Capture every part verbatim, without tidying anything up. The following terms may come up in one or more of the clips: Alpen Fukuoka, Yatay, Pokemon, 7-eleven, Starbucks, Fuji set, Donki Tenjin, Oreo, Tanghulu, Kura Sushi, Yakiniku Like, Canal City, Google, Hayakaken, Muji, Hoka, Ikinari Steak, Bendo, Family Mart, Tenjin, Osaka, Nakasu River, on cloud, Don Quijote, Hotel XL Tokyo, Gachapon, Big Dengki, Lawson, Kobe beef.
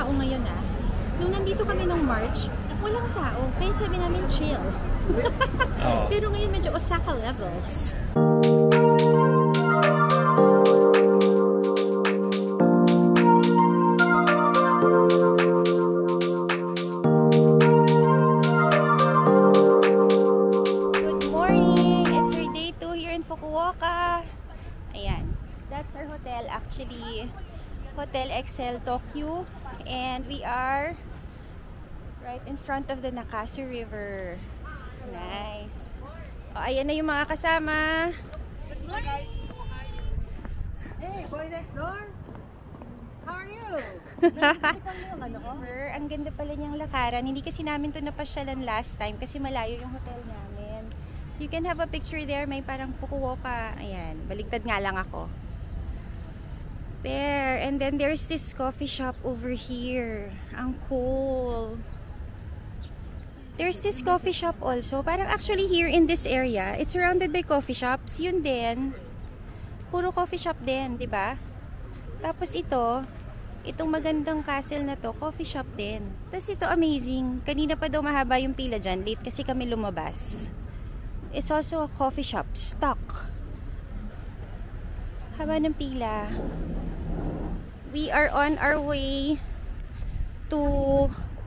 tao ngayon ah. Nung nandito kami nung March, walang tao. Kaya sabi namin chill. Oh. Pero ngayon medyo Osaka levels. Hotel X L Tokyo, and we are right in front of the Nakasu River. Nice. Oh, ayan na yung mga kasama. Good morning, guys. Hey, boy next door. How are you? River. Ang ganda pala niyang lakaran. Hindi kasi namin to napasyalan last time kasi malayo yung hotel namin. You can have a picture there. May parang Fukuoka. Ayan. Baligtad nga lang ako. There, and then there's this coffee shop over here. Ang cool. There's this coffee shop also. Parang actually here in this area, it's surrounded by coffee shops. Yun din. Puro coffee shop din, di ba? Tapos ito, itong magandang castle na to, coffee shop din. Tapos ito amazing. Kanina pa daw mahaba yung pila dyan. Late kasi kami lumabas. It's also a coffee shop. Stock. Haba ng pila. We are on our way to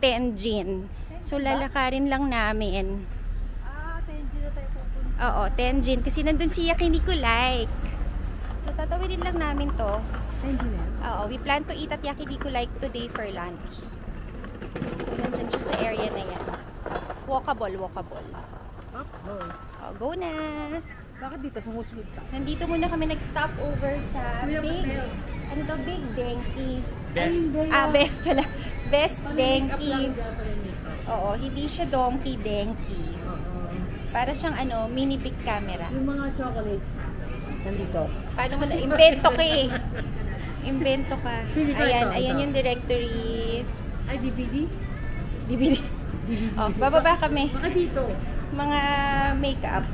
Tenjin. So lalakarin lang namin. Ah, Tenjin na tayo pupunta. Oo, Tenjin kasi nandun si Yakiniku Like. So tatawidin lang namin 'to. Tenjin. Oo, we plan to eat at Yakiniku Like today for lunch. So nandiyan siya sa area na 'yan. Walkable, walkable. Up, go. Oh, go na. Bakit dito sumusunod ka? Nandito muna kami nag-stop over sa Big Ano to? Big Dengki. Best. Ah, best pala. Best Dengki. Oo, hindi siya Donki Dengki. Para siyang ano, mini pic camera. Yung mga chocolates nandito. Paano mo na? Invento ka eh. Invento ka. Ayan, ayan yung directory. Ay, D V D? D V D. Oh, bababa kami. Mga dito. Mga makeup.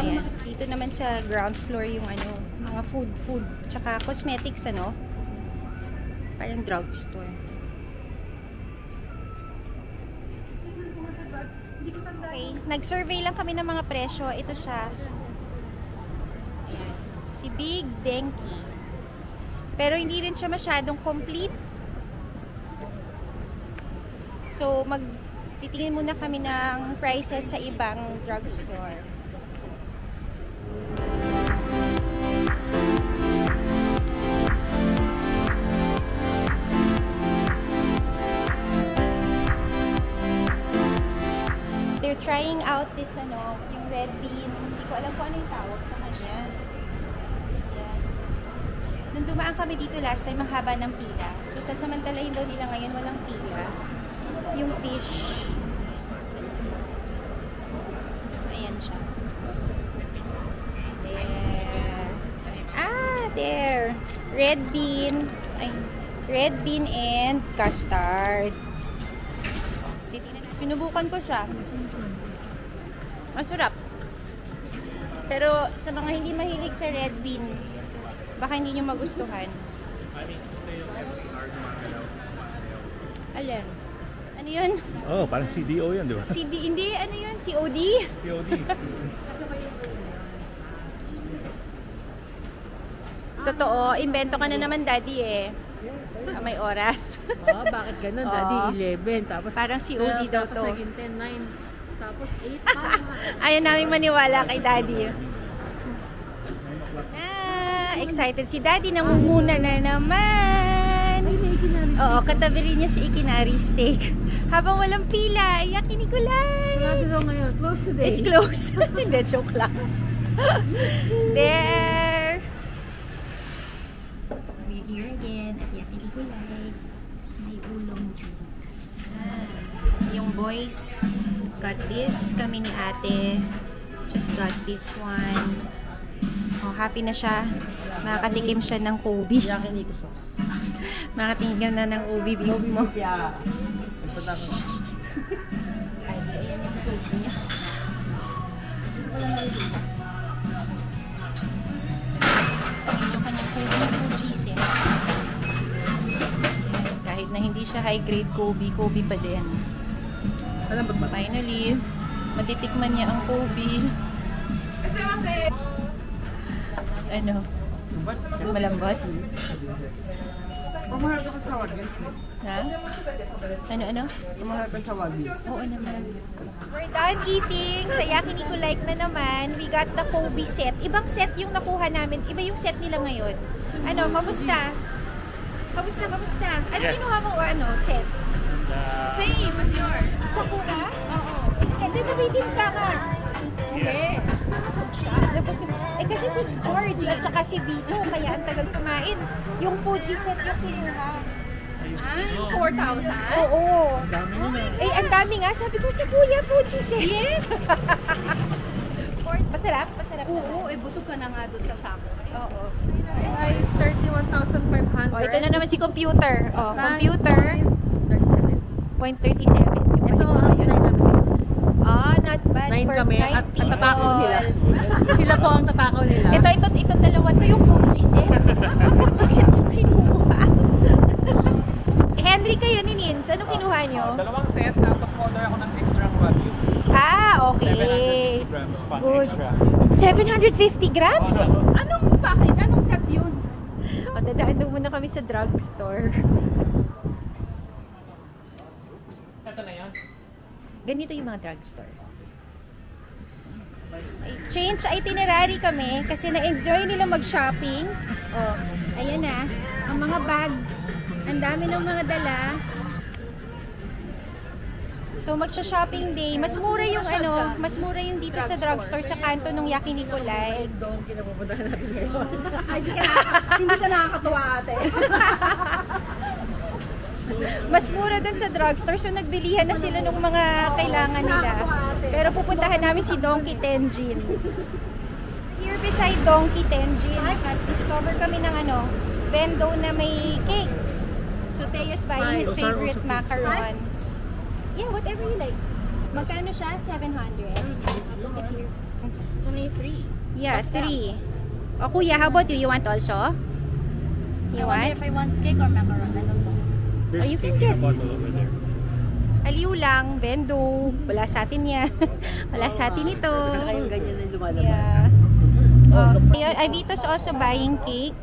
Ayan. Dito naman sa ground floor yung ano, mga food, food, tsaka cosmetics, ano? Parang drugstore. Okay. Nag-survey lang kami ng mga presyo. Ito siya. Ayan. Si Big Dengki. Pero hindi rin siya masyadong complete. So, magtitingin muna kami ng prices sa ibang drugstore. They're trying out this ano, yung red bean. Hindi ko alam kung ano yung tawag sa kanya. Ayan. Nung dumaan kami dito last time, ang haba ng pila. So sasamantalahin daw nila ngayon walang pila. Yung fish. Ayan siya. There. Ah, there. Red bean. Ay, red bean and custard. Sinubukan ko siya. Masarap. Pero sa mga hindi mahilig sa red bean, baka hindi nyo magustuhan. Alin? Ano yun? Oh, parang C D O yan, di ba? C D, hindi, ano yun? C O D? C O D. Totoo, invento ka na naman, Daddy eh. Ah, may oras. Oh, bakit ganun? Daddy, oh. eleven. Tapos, parang C O D daw to. Tapos naging ten, nine. Tapos eight pa. Ayaw namin maniwala kay Daddy. Ah, excited si Daddy. Nangunguna na naman. Oo, katabi rin niya si Ikinari Steak. Habang walang pila, Yakiniku Like. Sarado daw ngayon. Close today. It's close. Hindi, joke lang. There. Here again at Yakiniku Like. This is my oolong drink. Ah, yung boys got this. Kami ni ate just got this one. Oh, happy na siya. Makakatikim siya ng Kobe. Yakiniku sauce. Makatikim na ng Kobe beef mo. Ayan yung kanyang Fuji set. hindi siya high grade Kobe, Kobe pa din. Finally, matitikman niya ang Kobe. Ano? Malambot. Umaharap ang tawagin. Ha? Ano, ano? Umaharap ang tawagin. Oo naman. We're done eating. Sa Yakiniku Like na naman, we got the Kobe set. Ibang set yung nakuha namin. Iba yung set nila ngayon. Ano, kamusta? Kamusta, kamusta? Ano yes. Kinuha mo ano, set? The... Same as yours. Sakura? Oo. Eh, dinabitin ka ka. Okay. Tapos, eh kasi si George at saka si Vito, kaya ang tagal kumain. Yung Fuji set yung sinuha. Ay, four thousand? Oo. Ang dami nga. Eh, ang dami nga. Sabi ko, si Kuya, Fuji set. Yes! Masarap? Masarap na. Oo, eh, busog ka na nga doon sa sako. Oo. Ay, thirty-one thousand five hundred. Oh, ito na naman si computer. Oh, computer. zero point three seven. Ito ang nine. Ah, not bad nine for kami. nine at, people. At tatakaw nila. Sila po ang tatakaw nila. Ito, ito, itong dalawa to yung Fuji set. Ang Fuji set yung kinuha. Henry kayo ni Nins, anong kinuha nyo? Uh, dalawang set, tapos order ako ng extra value. Ah, okay. seven hundred fifty grams pa. Good. Extra. seven hundred fifty grams? Anong package? Anong set yun? So, o, dadaan doon muna kami sa drugstore. Ito na yan. Ganito yung mga drugstore. Change itinerary kami kasi na-enjoy nila mag-shopping. Oh, ayan na. Ang mga bag. Ang dami ng mga dala. So mag-shopping day. Mas mura yung ano, mas mura yung dito sa drugstore sa kanto ng Yakiniku Like. Doon kinapupuntahan natin ngayon. Ay, di ka na, hindi ka nakakatuwa ate. Mas mura dun sa drugstore, so nagbilihan na sila ng mga kailangan nila. Pero pupuntahan namin si Donki Tenjin. Here beside Donki Tenjin, nag-discover kami ng ano, Bendo na may cakes. So Teo's buying his favorite macarons. Yeah, whatever you like. Magkano siya? seven hundred. It's only three. Yeah, three. O kuya, how about you? You want also? You want? If I want cake or macaron, I don't know. There's oh, you can get aliw lang, Bendo. Wala sa atin yan. Wala sa atin ito. Yeah. Oh, Ivito's also buying cake.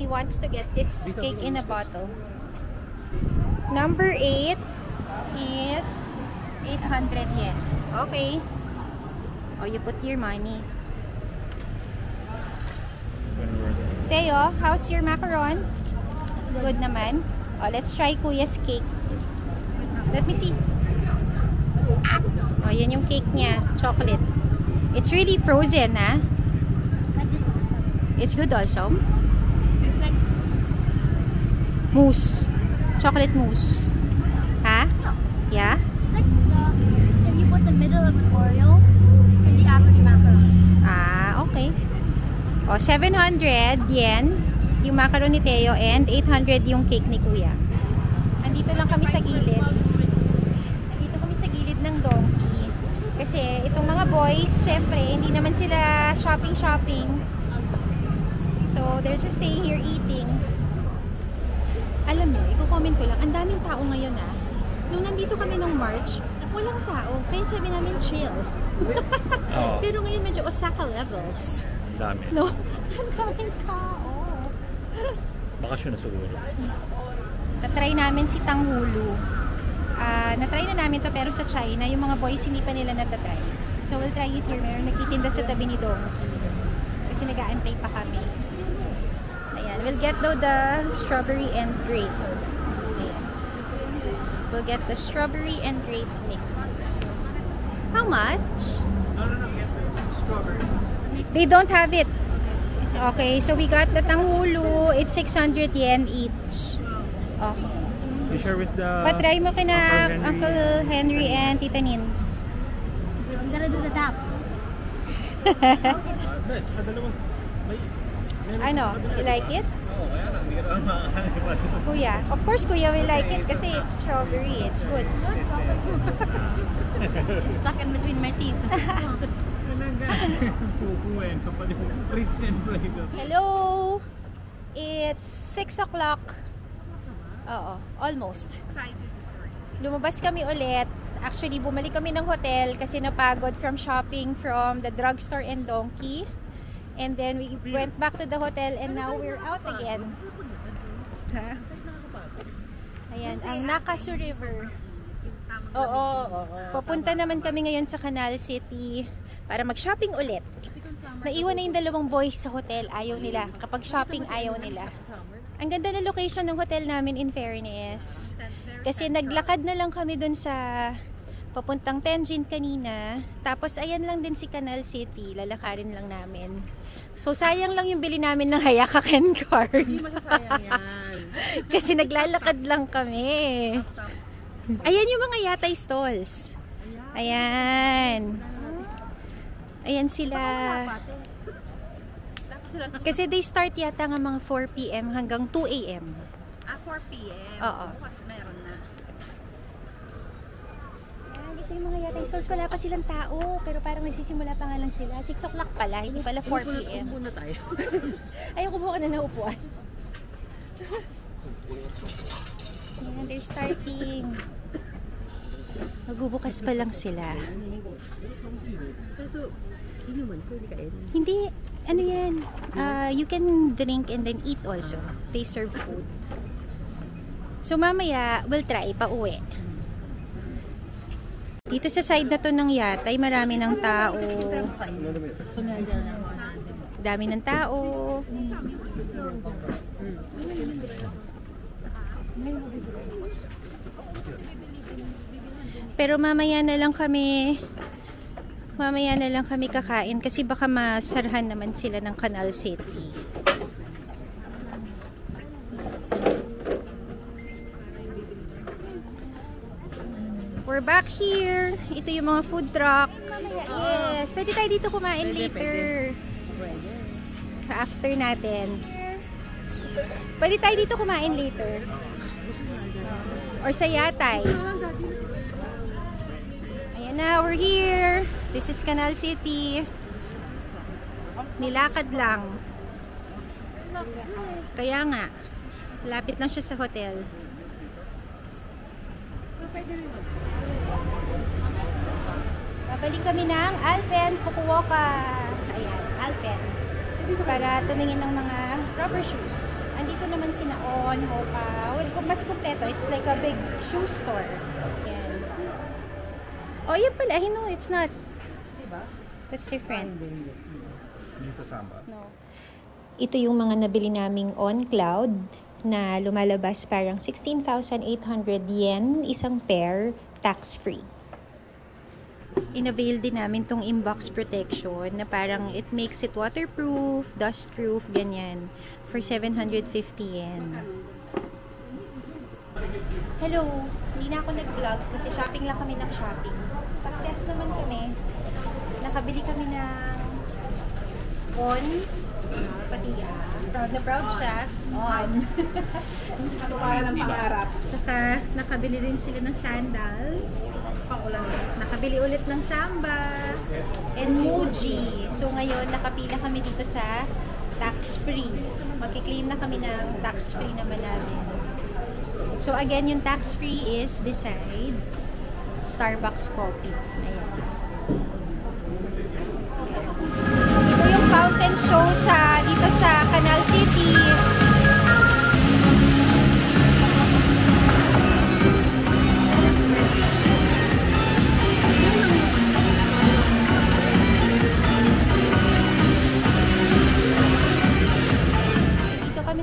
He wants to get this cake in a bottle. Number eight is eight hundred yen. Okay. Oh, you put your money. Teo, how's your macaron? Good naman. Oh, let's try Kuya's cake. Let me see. Oh, yan yung cake niya. Chocolate. It's really frozen, ah. It's good also. It's like mousse. Chocolate mousse. Huh? Yeah? It's like the, if you put the middle of an Oreo in the average macaron. Ah, okay. Oh, seven hundred yen. Yung macaron ni Teo and eight hundred yung cake ni Kuya. Andito lang kami sa gilid. Andito kami sa gilid ng Donki. Kasi itong mga boys, syempre, hindi naman sila shopping-shopping. So, they're just staying here eating. Alam nyo, iko-comment ko lang, ang daming tao ngayon ah. Nung nandito kami nung March, walang tao. Kaya sabi namin chill. Oh. Pero ngayon medyo Osaka levels. Ang dami. No? Ang daming tao. Bakasyon na siguro. Natry namin si Tanghulu. Uh, natry na namin to pero sa China, yung mga boys hindi pa nila natatry. So we'll try it here. Meron nakitinda sa tabi ni Dong. Kasi nag-aantay pa kami. Ayan. We'll get though the strawberry and grape. Ayan. We'll get the strawberry and grape mix. How much? No, no, no. Get the strawberries. They don't have it. Okay, so we got the Tanghulu. It's six hundred yen each. Oh. You share with the... Patry mo kina Uncle Henry, Uncle Henry and Tita Nins. I'm gonna do the tap. Ano? You like it? Kuya. Of course, Kuya will like it kasi it's strawberry. It's good. It's stuck in between my teeth. Hello! It's six o'clock Oo, almost. Lumabas kami ulit. Actually, bumalik kami ng hotel kasi napagod from shopping from the drugstore and Donki. And then we went back to the hotel and now we're out again. Huh? Ayan, ang Nakasu River. Oo, papunta naman kami ngayon sa Canal City para mag-shopping ulit. Naiwan na yung dalawang boys sa hotel. Ayaw nila. Kapag shopping, ayaw nila. Ang ganda na location ng hotel namin in fairness. Kasi naglakad na lang kami dun sa papuntang Tenjin kanina. Tapos ayan lang din si Canal City. Lalakarin lang namin. So sayang lang yung bili namin ng Hayakaken card. Hindi masasayang yan. Kasi naglalakad lang kami. Ayan yung mga yatay stalls. Ayan. Ayan sila. Kasi they start yata ng mga four p m hanggang two a m Ah, four p m Oo. Bukas meron na. Ayan, dito yung mga yatay stalls. Wala pa silang tao. Pero parang nagsisimula pa nga lang sila. six o'clock pala. Hindi pala four p m Upo na tayo. Ayaw, kumuha ka na naupuan. Ayan, they're starting. Magbubukas pa lang sila. Kaso, inuman ko, hindi kain. Hindi. Ano yan? Uh, you can drink and then eat also. They serve food. So mamaya, we'll try pa uwi. Dito sa side na to ng yatay, marami ng tao. Dami ng tao. Pero mamaya na lang kami mamaya na lang kami kakain kasi baka masarhan naman sila ng Canal City. We're back here. Ito yung mga food trucks. Yes, pwede tayo dito kumain later. After natin. Pwede tayo dito kumain later. Or sa yatay. Now we're here. This is Canal City. Nilakad lang. Kaya nga, lapit lang siya sa hotel. Babalik kami ng Alpen Fukuoka. Ayan, Alpen. Para tumingin ng mga rubber shoes. Andito naman sina On, Hoka. Well, mas kompleto. It's like a big shoe store. Ayan. Oh, yun pala. No, it's not. That's different. No. Ito yung mga nabili naming on cloud na lumalabas parang sixteen thousand eight hundred yen isang pair, tax-free. Inavail din namin tong inbox protection na parang it makes it waterproof, dustproof, ganyan. For seven hundred fifty yen. Hello! Hindi na ako nag-vlog kasi shopping lang kami ng shopping. Success naman kami. Nakabili kami ng on, pati proud na proud siya. On. Ano para lang pangarap. Tsaka nakabili rin sila ng sandals. Pangulang. Nakabili ulit ng samba. And Muji. So ngayon nakapila kami dito sa tax-free. Magkiklaim na kami ng tax-free naman namin. So again, yung tax-free is beside Starbucks coffee. Ayan. Ito yung fountain show sa dito sa Canal City.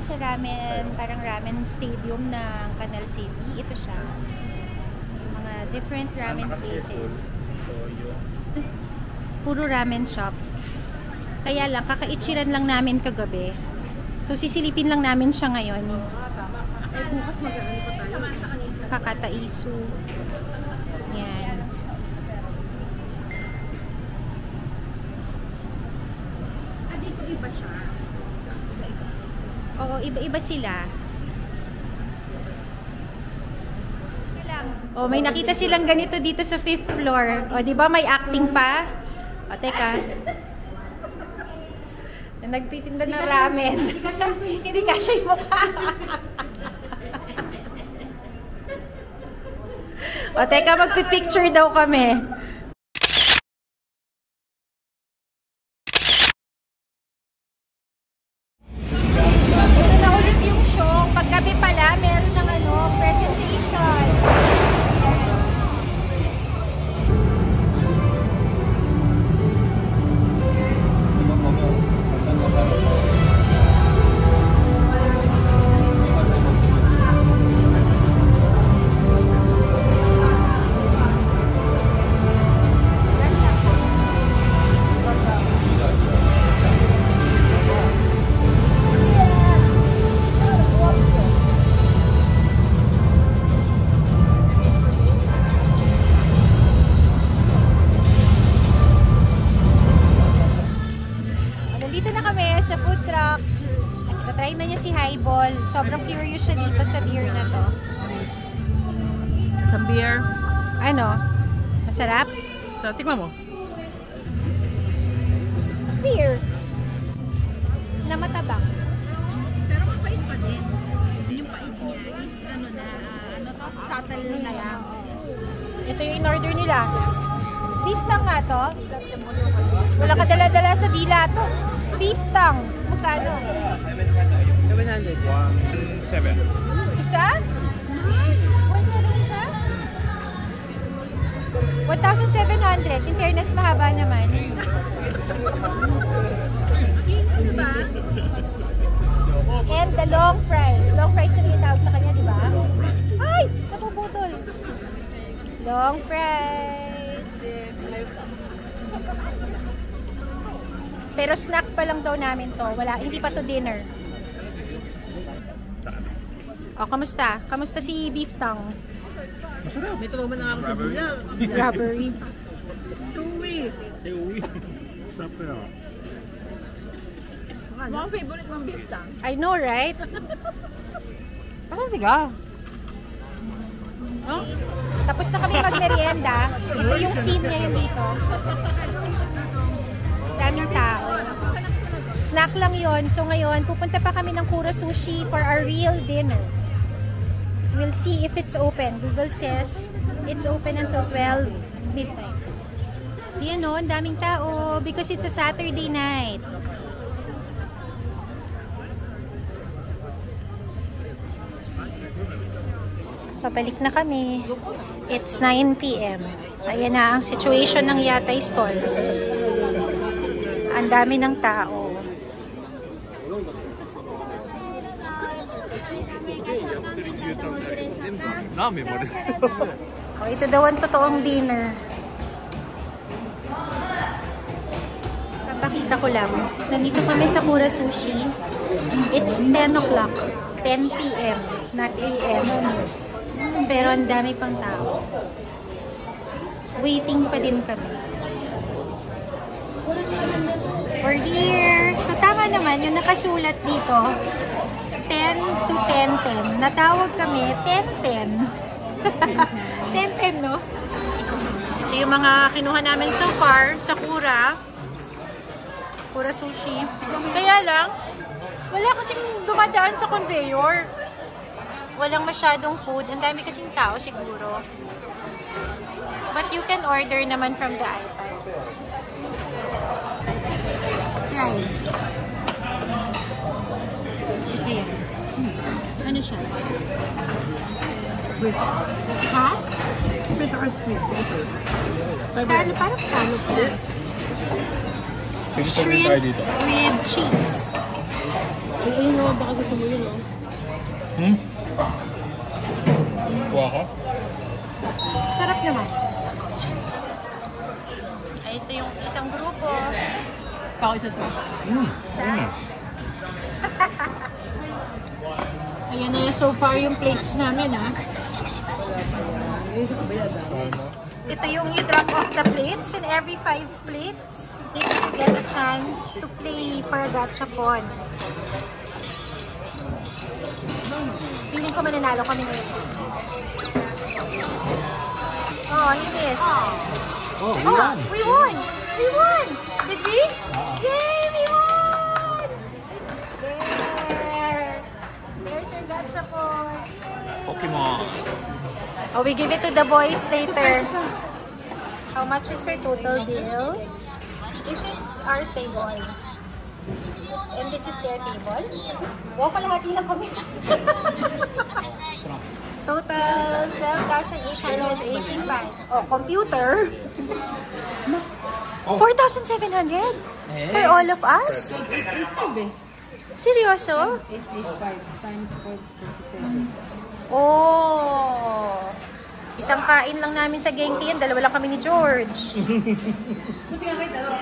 Sa ramen, parang ramen stadium ng Canal City. Ito siya. Mga different ramen places. Puro ramen shops. Kaya lang, kakaitsiran lang namin kagabi. So, sisilipin lang namin siya ngayon. Kakataisu. Yan. Ah, dito iba siya. Oo, iba-iba sila. Oh, may nakita silang ganito dito sa fifth floor. O, oh, di ba may acting pa? O, oh, teka. Nagtitinda ng ramen. Hindi ka siya yung mukha. O, teka, magpipicture daw kami. Ito na ulit yung show. Paggabi pala, meron ng ano, presentation. Sobrang curious siya dito sa beer na to. Sa beer? Ano? Masarap? So, tikman mo. Beer. Na matabang. Pero mapait pa din. Yung pait niya is ano na, ano to? Subtle na lang. Ito yung in-order nila. Beef tang nga to. Wala ka dala-dala sa dila to. Beef tang. Magkano? seven hundred. one seven. Isa? one seven isa? one thousand seven hundred. In fairness, mahaba naman. And the long fries. Long fries na tinatawag sa kanya, di ba? Ay! Natubutol. Long fries. Pero snack pa lang daw namin to. Wala, hindi pa to dinner. O, kamusta? Kamusta si beef tongue? Masarap. May tulungan na ako sa dila. Rubbery. Chewy. Chewy. Masarap na. Mga favorite mong beef tongue. I know, right? Parang tiga. Huh? Tapos na kami magmerienda. Ito yung scene niya yung dito. Daming tao. Snack lang yon. So ngayon, pupunta pa kami ng Kura Sushi for our real dinner. We'll see if it's open. Google says it's open until twelve midnight. Yan o, daming tao because it's a Saturday night. Pabalik na kami. It's nine p m Ayan na ang situation ng Yatay stalls. Ang dami ng tao. Oh, ito daw ang totoong dinner. Papakita ko lang. Nandito kami sa Kura Sushi. It's ten o'clock. ten p m Not a m. Pero ang dami pang tao. Waiting pa din kami. Or dear. So tama naman yung nakasulat dito. ten to ten ten. Natawag kami ten ten. ten ten, no? Ito yung mga kinuha namin so far sa Kura. Kura Sushi. Kaya lang, wala kasing dumadaan sa conveyor. Walang masyadong food. Ang dami kasing tao siguro. But you can order naman from the iPad. Ayan. Hmm. Ano siya? With. Ha? With ice cream. Scallop. Parang scallop. Shrimp with cheese. Ayun o, baka gusto mo yun o. Hmm? Wow. Sarap naman. Ay, ito yung isang grupo. Pao isa to. Mm. Mm. Ayan na yung so far yung plates namin, ha? Ito yung you drop off the plates, and every five plates, if you get a chance to play for a gachapon. Piling ko mananalo kami ngayon. Oh, he missed. Oh, we won! Oh, we won! We won! Did we? Yay! We won! There! There's your gachapon! Pokemon! Oh, we give it to the boys later. How much is your total bill? This is our table. And this is their table. Wow, kalahati lang kami. Total twelve thousand eight hundred eighty-five. Oh, computer. four thousand seven hundred for all of us? Seryoso? eight eighty-five times four thirty-seven. Oh! Isang kain lang namin sa Gengki, dalawa lang kami ni George. Buti nga kayo dalawa.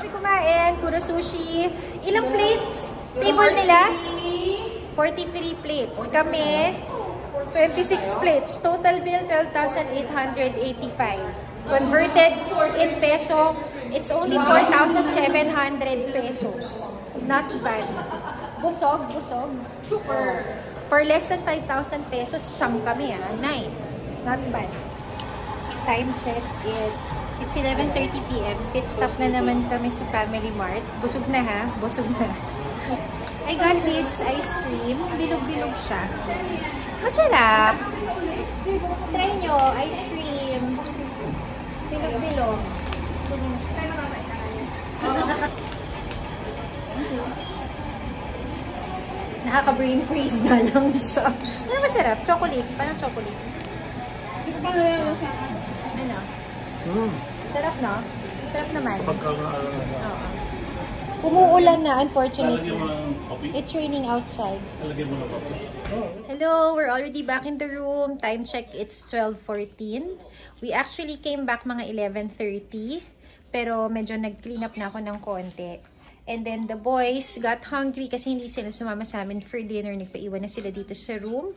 Kami kumain, Kura Sushi. Ilang plates? Table nila? forty-three plates. Kami, twenty-six plates. Total bill, twelve thousand eight hundred eighty-five. Converted in peso, it's only four thousand seven hundred pesos. Not bad. Busog, busog. Super. For less than five thousand pesos, siyam kami ah. Nine. Not bad. Time check is, it's eleven thirty p m Pit stop na naman kami si Family Mart. Busog na ha? Busog na. I got this ice cream. Bilog-bilog siya. Masarap. Try nyo, ice cream. Bilog-bilog. Nakaka-brain freeze na lang siya. Pero masarap. Chocolate. Parang chocolate. Ano? Sarap, no? Sarap naman. Umuulan na, unfortunately. It's raining outside. Hello, we're already back in the room. Time check, it's twelve fourteen. We actually came back mga eleven thirty. Pero medyo nag-clean up na ako ng konti. And then the boys got hungry kasi hindi sila sumama sa amin for dinner. Nagpaiwan na sila dito sa room.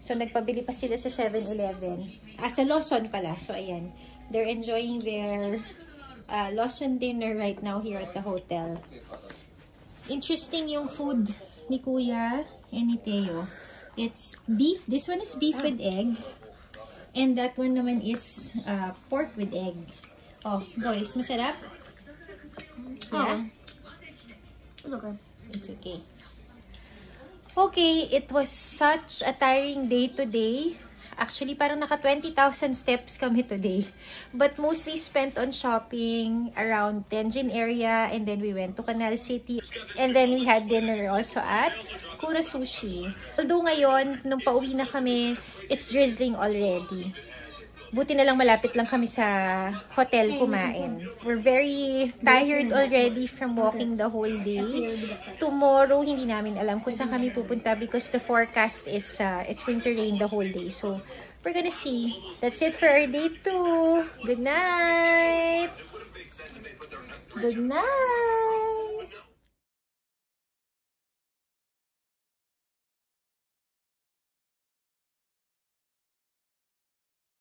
So nagpabili pa sila sa seven eleven. Ah, sa Lawson pala. So ayan, they're enjoying their uh, Lawson dinner right now here at the hotel. Interesting yung food ni Kuya and ni Teo. It's beef. This one is beef with egg. And that one naman is uh, pork with egg. Oh, boys, masarap? Yeah. It's okay. It's okay. Okay, it was such a tiring day today. Actually, parang naka twenty thousand steps kami today. But mostly spent on shopping around Tenjin area. And then we went to Canal City. And then we had dinner also at Kura Sushi. Although ngayon, nung pauwi na kami, it's drizzling already. Buti na lang malapit lang kami sa hotel kumain. We're very tired already from walking the whole day. Tomorrow, hindi namin alam kung saan kami pupunta because the forecast is uh, it's going to rain the whole day. So, we're gonna see. That's it for our day two. Good night! Good night!